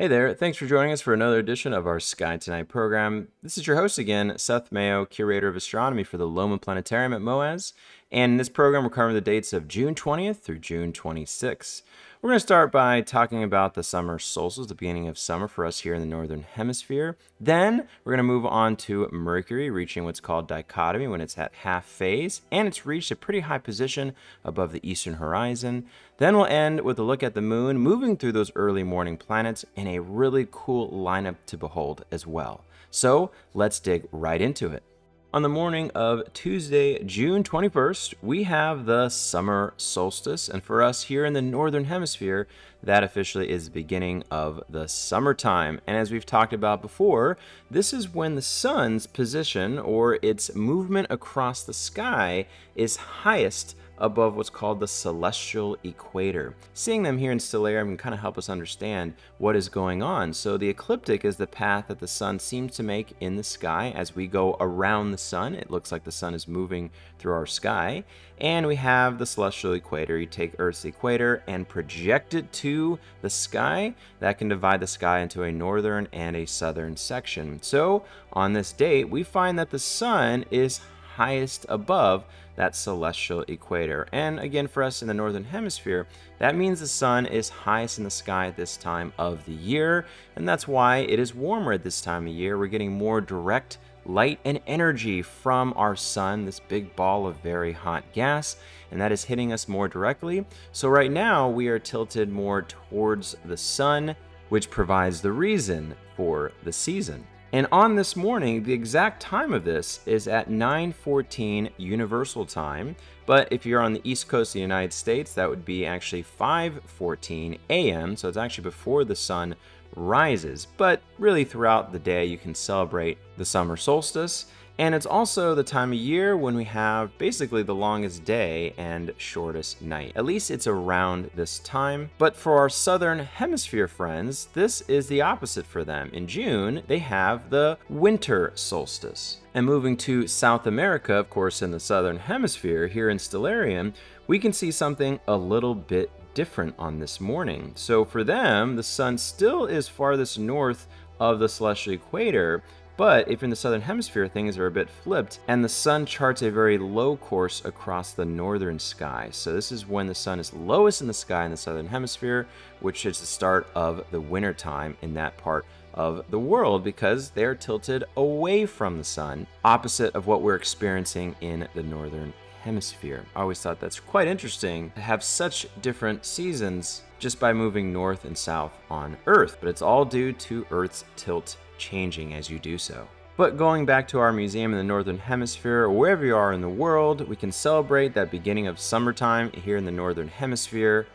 Hey there, thanks for joining us for another edition of our Sky Tonight program. This is your host again, Seth Mayo, Curator of Astronomy for the Loma Planetarium at MOAS. And in this program, we're covering the dates of June 20th through June 26th. We're going to start by talking about the summer solstice, the beginning of summer for us here in the Northern Hemisphere. Then we're going to move on to Mercury, reaching what's called dichotomy when it's at half phase, and it's reached a pretty high position above the eastern horizon. Then we'll end with a look at the moon moving through those early morning planets in a really cool lineup to behold as well. So let's dig right into it. On the morning of Tuesday, June 21st, we have the summer solstice, and for us here in the Northern Hemisphere, that officially is the beginning of the summertime. And as we've talked about before, this is when the sun's position or its movement across the sky is highest above what's called the celestial equator. Seeing them here in Stellarium can kind of help us understand what is going on. So the ecliptic is the path that the sun seems to make in the sky. As we go around the sun, it looks like the sun is moving through our sky. And we have the celestial equator. You take Earth's equator and project it to the sky. That can divide the sky into a northern and a southern section. So on this date, we find that the sun is highest above that celestial equator. And again, for us in the Northern Hemisphere, that means the sun is highest in the sky at this time of the year. And that's why it is warmer at this time of year. We're getting more direct light and energy from our sun, this big ball of very hot gas, and that is hitting us more directly. So right now we are tilted more towards the sun, which provides the reason for the season. And on this morning, the exact time of this is at 9:14 Universal Time. But if you're on the East Coast of the United States, that would be actually 5:14 a.m. So it's actually before the sun rises. But really throughout the day, you can celebrate the summer solstice. And it's also the time of year when we have basically the longest day and shortest night. At least it's around this time. But for our Southern Hemisphere friends, this is the opposite for them. In June, they have the winter solstice. And moving to South America, of course, in the Southern Hemisphere, here in Stellarium, we can see something a little bit different on this morning. So for them, the sun still is farthest north of the celestial equator, but if in the Southern Hemisphere, things are a bit flipped and the sun charts a very low course across the northern sky. So this is when the sun is lowest in the sky in the Southern Hemisphere, which is the start of the winter time in that part of the world because they're tilted away from the sun, opposite of what we're experiencing in the Northern Hemisphere. I always thought that's quite interesting to have such different seasons just by moving north and south on Earth, but it's all due to Earth's tilt changing as you do so. But going back to our museum in the Northern Hemisphere, or wherever you are in the world, we can celebrate that beginning of summertime here in the Northern Hemisphere.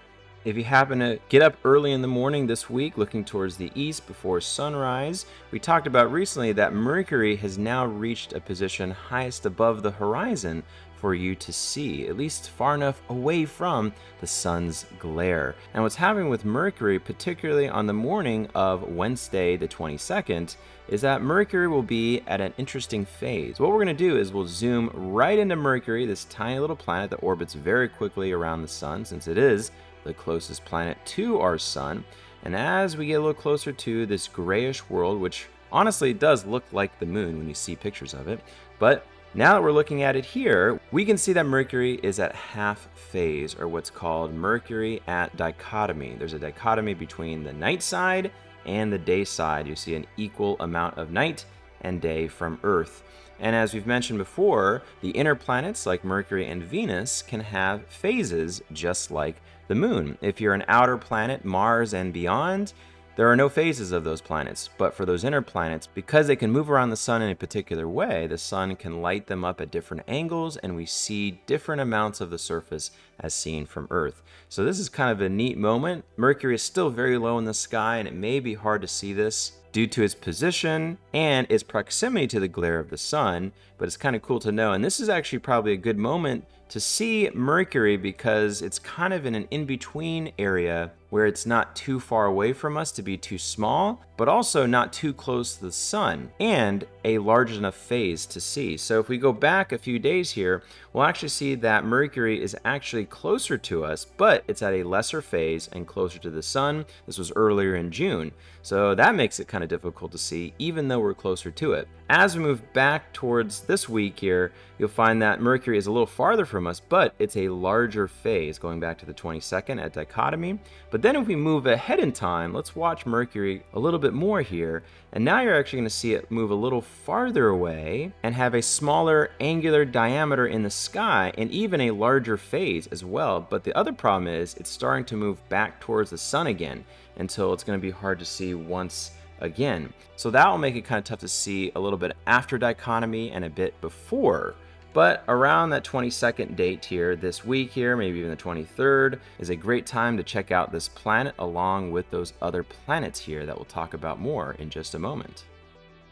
If you happen to get up early in the morning this week, looking towards the east before sunrise, we talked about recently that Mercury has now reached a position highest above the horizon for you to see, at least far enough away from the sun's glare. And what's happening with Mercury, particularly on the morning of Wednesday the 22nd, is that Mercury will be at an interesting phase. What we're going to do is we'll zoom right into Mercury, this tiny little planet that orbits very quickly around the sun, since it is the closest planet to our sun. And as we get a little closer to this grayish world, which honestly does look like the moon when you see pictures of it, but now that we're looking at it here, we can see that Mercury is at half phase, or what's called Mercury at dichotomy. There's a dichotomy between the night side and the day side. You see an equal amount of night and day from Earth. And as we've mentioned before, the inner planets like Mercury and Venus can have phases just like the moon. If you're an outer planet, Mars and beyond, there are no phases of those planets. But for those inner planets, because they can move around the sun in a particular way, the sun can light them up at different angles, and we see different amounts of the surface as seen from Earth. So this is kind of a neat moment. Mercury is still very low in the sky, and it may be hard to see this due to its position and its proximity to the glare of the sun, but it's kind of cool to know. And this is actually probably a good moment to see Mercury because it's kind of in an in-between area where it's not too far away from us to be too small, but also not too close to the sun. And a large enough phase to see. So if we go back a few days here, we'll actually see that Mercury is actually closer to us, but it's at a lesser phase and closer to the sun. This was earlier in June. So that makes it kind of difficult to see, even though we're closer to it. As we move back towards this week here, you'll find that Mercury is a little farther from us, but it's a larger phase, going back to the 22nd at dichotomy. But then if we move ahead in time, let's watch Mercury a little bit more here. And now you're actually going to see it move a little farther away and have a smaller angular diameter in the sky and even a larger phase as well. But the other problem is it's starting to move back towards the sun again until it's going to be hard to see once again. So that will make it kind of tough to see a little bit after dichotomy and a bit before. But around that 22nd date here, this week here, maybe even the 23rd, is a great time to check out this planet along with those other planets here that we'll talk about more in just a moment.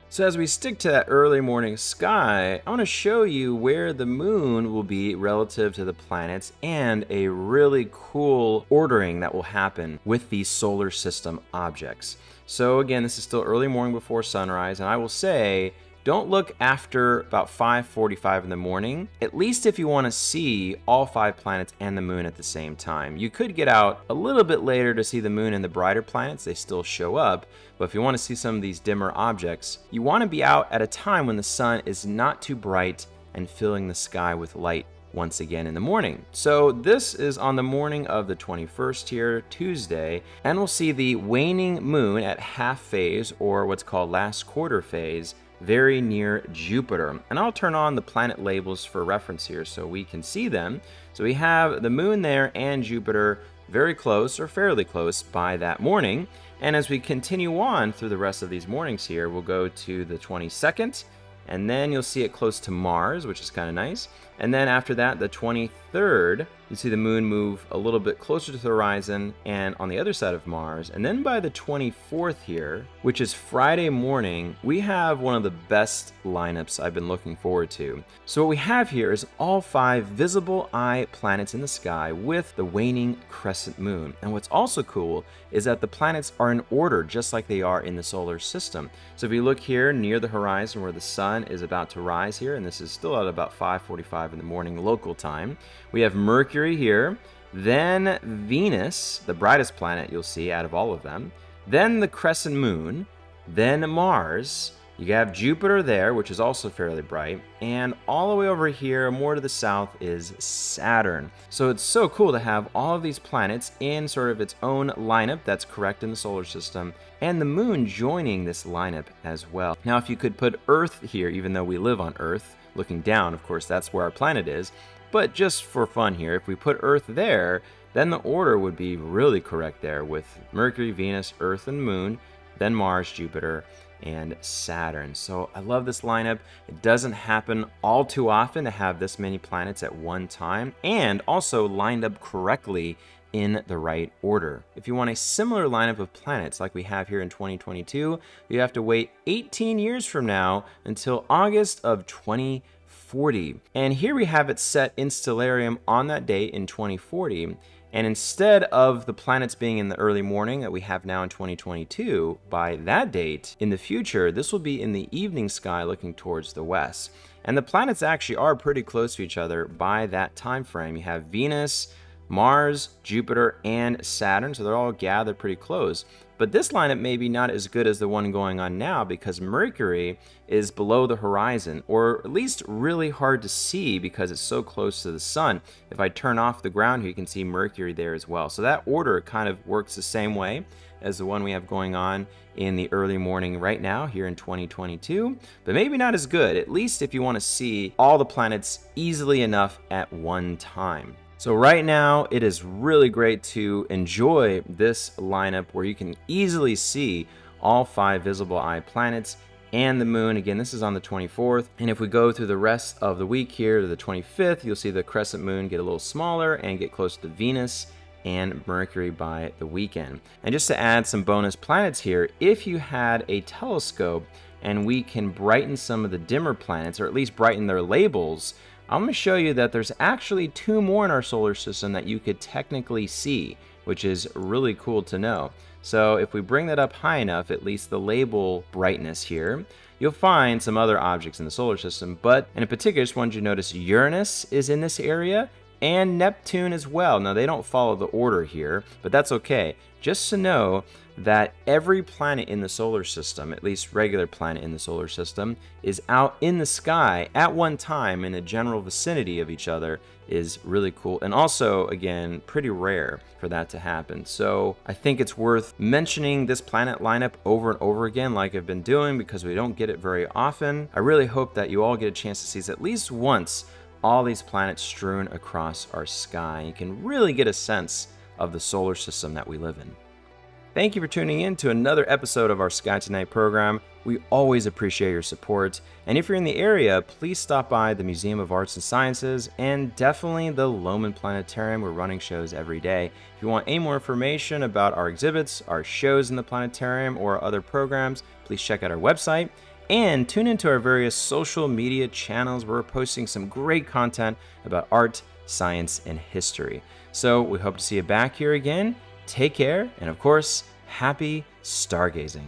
So as we stick to that early morning sky, I want to show you where the moon will be relative to the planets and a really cool ordering that will happen with these solar system objects. So again, this is still early morning before sunrise, and I will say, don't look after about 5:45 in the morning, at least if you want to see all 5 planets and the moon at the same time. You could get out a little bit later to see the moon and the brighter planets, they still show up, but if you want to see some of these dimmer objects, you want to be out at a time when the sun is not too bright and filling the sky with light once again in the morning. So this is on the morning of the 21st here, Tuesday, and we'll see the waning moon at half phase, or what's called last quarter phase, very near Jupiter. And I'll turn on the planet labels for reference here so we can see them. So we have the moon there and Jupiter very close, or fairly close, by that morning. And as we continue on through the rest of these mornings here, we'll go to the 22nd, and then you'll see it close to Mars, which is kind of nice. And then after that, the 23rd, you see the moon move a little bit closer to the horizon and on the other side of Mars. And then by the 24th here, which is Friday morning, we have one of the best lineups I've been looking forward to. So what we have here is all 5 visible eye planets in the sky with the waning crescent moon. And what's also cool is that the planets are in order, just like they are in the solar system. So if you look here near the horizon where the sun is about to rise here, and this is still at about 5:45 in the morning local time, we have Mercury here, then Venus, the brightest planet you'll see out of all of them, then the crescent moon, then Mars. You have Jupiter there, which is also fairly bright, and all the way over here, more to the south, is Saturn. So it's so cool to have all of these planets in sort of its own lineup that's correct in the solar system, and the moon joining this lineup as well. Now, if you could put Earth here, even though we live on Earth, looking down, of course, that's where our planet is. But just for fun here, if we put Earth there, then the order would be really correct there with Mercury, Venus, Earth, and Moon, then Mars, Jupiter, and Saturn. So I love this lineup. It doesn't happen all too often to have this many planets at one time and also lined up correctly in the right order. If you want a similar lineup of planets like we have here in 2022, you have to wait 18 years from now until August of 2040. And here we have it set in Stellarium on that date in 2040. And instead of the planets being in the early morning that we have now in 2022, by that date in the future, this will be in the evening sky looking towards the west. And the planets actually are pretty close to each other by that time frame. You have Venus, Mars, Jupiter, and Saturn, so they're all gathered pretty close. But this lineup may be not as good as the one going on now because Mercury is below the horizon, or at least really hard to see because it's so close to the sun. If I turn off the ground here, you can see Mercury there as well. So that order kind of works the same way as the one we have going on in the early morning right now here in 2022, but maybe not as good, at least if you want to see all the planets easily enough at one time. So right now, it is really great to enjoy this lineup where you can easily see all 5 visible eye planets and the moon. Again, this is on the 24th. And if we go through the rest of the week here to the 25th, you'll see the crescent moon get a little smaller and get close to Venus and Mercury by the weekend. And just to add some bonus planets here, if you had a telescope and we can brighten some of the dimmer planets, or at least brighten their labels, I'm going to show you that there's actually 2 more in our solar system that you could technically see, which is really cool to know. So if we bring that up high enough, at least the label brightness here, you'll find some other objects in the solar system, but in particular, I just wanted you to notice Uranus is in this area and Neptune as well. Now they don't follow the order here, but that's okay. Just to know that every planet in the solar system, at least regular planet in the solar system, is out in the sky at one time in the general vicinity of each other is really cool. And also, again, pretty rare for that to happen. So I think it's worth mentioning this planet lineup over and over again, like I've been doing, because we don't get it very often. I really hope that you all get a chance to see this at least once, all these planets strewn across our sky. You can really get a sense of the solar system that we live in. Thank you for tuning in to another episode of our Sky Tonight program. We always appreciate your support. And if you're in the area, please stop by the Museum of Arts and Sciences and definitely the Loma Planetarium. We're running shows every day. If you want any more information about our exhibits, our shows in the planetarium, or other programs, please check out our website. And tune into our various social media channels. We're posting some great content about art, science, and history. So we hope to see you back here again. Take care, and of course, happy stargazing.